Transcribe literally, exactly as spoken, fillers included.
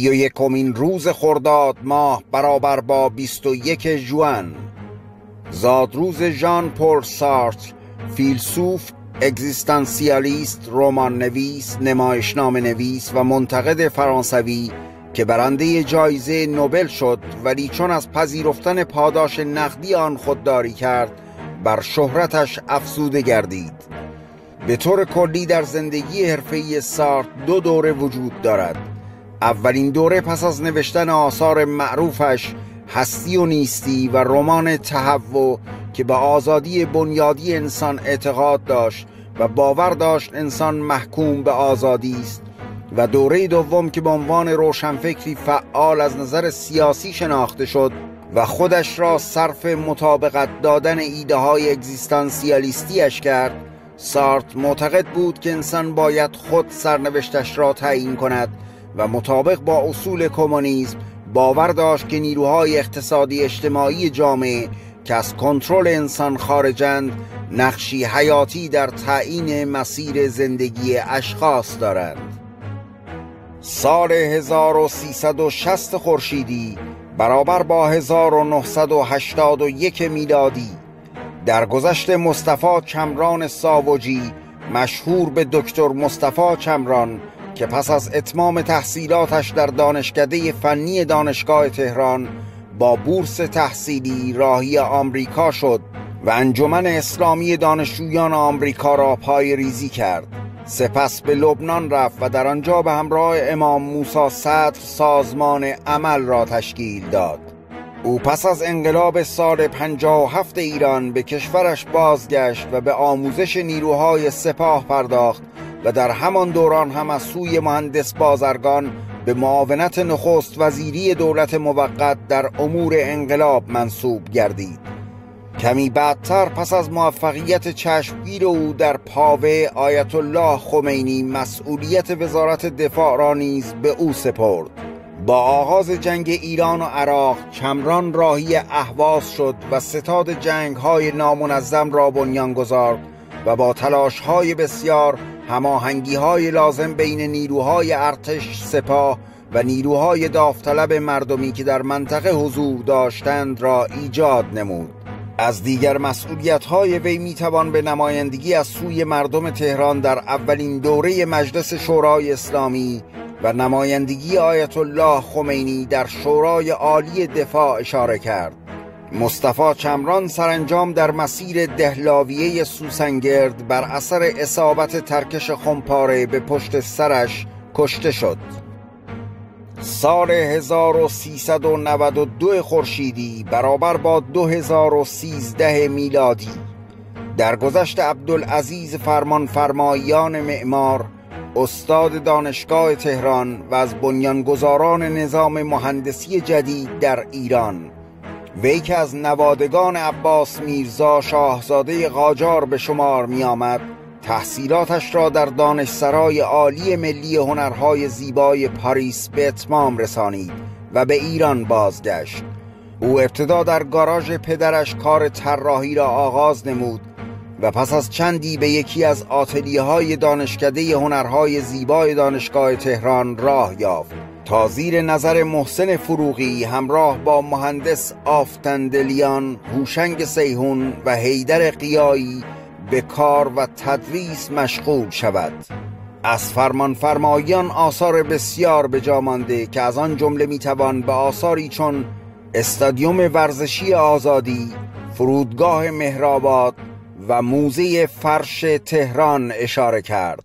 سی و یکمین روز خرداد ماه برابر با بیست و یک ژوئن زادروز ژان پل سارتر، فیلسوف، اگزیستانسیالیست، رمان نویس، نمایشنام نویس و منتقد فرانسوی که برنده جایزه نوبل شد ولی چون از پذیرفتن پاداش نقدی آن خودداری کرد بر شهرتش افزوده گردید. به طور کلی در زندگی حرفه‌ای سارتر دو دوره وجود دارد. اولین دوره پس از نوشتن آثار معروفش هستی و نیستی و رمان تهوع که به آزادی بنیادی انسان اعتقاد داشت و باور داشت انسان محکوم به آزادی است، و دوره دوم که به عنوان روشنفکری فعال از نظر سیاسی شناخته شد و خودش را صرف مطابقت دادن ایده های اگزیستانسیالیستیش کرد. سارتر معتقد بود که انسان باید خود سرنوشتش را تعیین کند و مطابق با اصول کمونیسم باور داشت که نیروهای اقتصادی اجتماعی جامعه که از کنترل انسان خارجند نقشی حیاتی در تعیین مسیر زندگی اشخاص دارند. سال هزار و سیصد و شصت خورشیدی برابر با هزار و نهصد و هشتاد و یک میلادی در گذشت مصطفی چمران ساوجی، مشهور به دکتر مصطفی چمران، که پس از اتمام تحصیلاتش در دانشکده فنی دانشگاه تهران با بورس تحصیلی راهی آمریکا شد و انجمن اسلامی دانشجویان آمریکا را پای ریزی کرد. سپس به لبنان رفت و در آنجا به همراه امام موسی صدر سازمان عمل را تشکیل داد. او پس از انقلاب سال پنجاه و هفت ایران به کشورش بازگشت و به آموزش نیروهای سپاه پرداخت و در همان دوران هم از سوی مهندس بازرگان به معاونت نخست وزیری دولت موقت در امور انقلاب منصوب گردید. کمی بعدتر پس از موفقیت چشمگیر او در پاوه، آیت الله خمینی مسئولیت وزارت دفاع را نیز به او سپرد. با آغاز جنگ ایران و عراق چمران راهی اهواز شد و ستاد جنگ‌های نامنظم را بنیان گذارد و با تلاش‌های بسیار هماهنگی‌های لازم بین نیروهای ارتش، سپاه و نیروهای داوطلب مردمی که در منطقه حضور داشتند را ایجاد نمود. از دیگر مسئولیت‌های وی می‌توان به نمایندگی از سوی مردم تهران در اولین دوره مجلس شورای اسلامی و نمایندگی آیت الله خمینی در شورای عالی دفاع اشاره کرد. مصطفی چمران سرانجام در مسیر دهلاویه سوسنگرد بر اثر اصابت ترکش خمپاره به پشت سرش کشته شد. سال هزار و سیصد و نود و دو خورشیدی برابر با دو هزار و سیزده میلادی در گذشت عبدالعزیز فرمانفرمایان، معمار، استاد دانشگاه تهران و از بنیانگذاران نظام مهندسی جدید در ایران، وی که از نوادگان عباس میرزا شاهزاده قاجار به شمار می آمد، تحصیلاتش را در دانشسرای عالی ملی هنرهای زیبای پاریس به اتمام رسانید و به ایران بازگشت. او ابتدا در گاراژ پدرش کار طراحی را آغاز نمود و پس از چندی به یکی از آتلیه‌های دانشکده هنرهای زیبای دانشگاه تهران راه یافت تا زیر نظر محسن فروغی همراه با مهندس آفتندلیان، هوشنگ سیهون و حیدر غیایی به کار و تدریس مشغول شود. از فرمانفرمایان آثار بسیار به جا مانده که از آن جمله میتوان به آثاری چون استادیوم ورزشی آزادی، فرودگاه مهرآباد و موزه فرش تهران اشاره کرد.